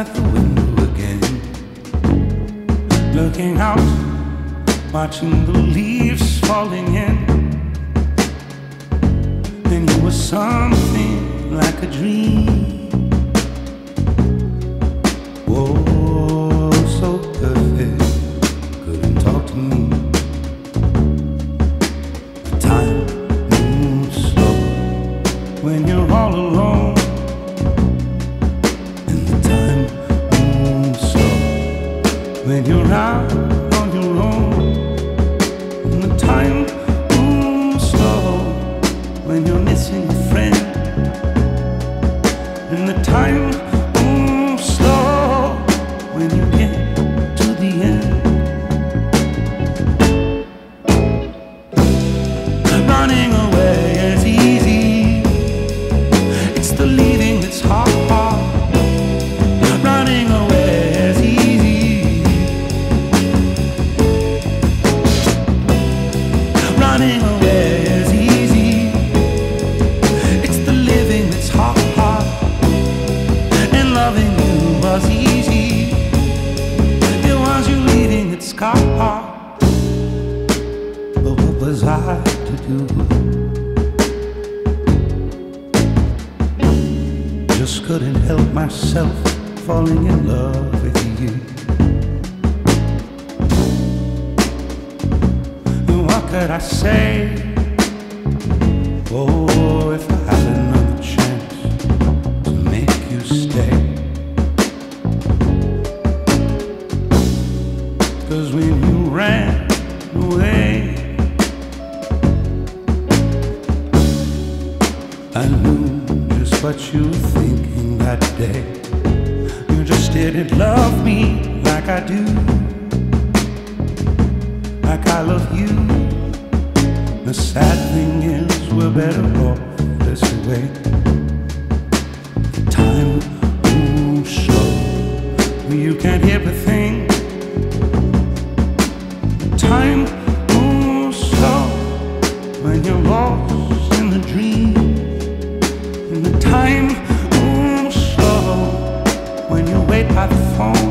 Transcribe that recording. at the window again, looking out, watching the leaves falling in. Then you were something like a dream. Whoa, so perfect, couldn't talk to me. The time moves slow when you're all alone. And the time moves slow when you're out on your own. And the time moves slow when you're missing a friend. And the time moves slow when you get to the end. Running away is easy, it's the leaving that's hard. Running away is easy. Running away is easy, it's the living that's hard. And loving you was easy. But what was I to do? Just couldn't help myself falling in love with you. What could I say? Oh, if I had another chance to make you stay. 'Cause when you ran away, I knew just what you were thinking that day. You just didn't love me like I do, like I love you. The sad thing is we're better off this way. Time moves slow, you can't hear a thing. Time moves slow when you're lost in the dream. And the time moves slow when you wait by the phone.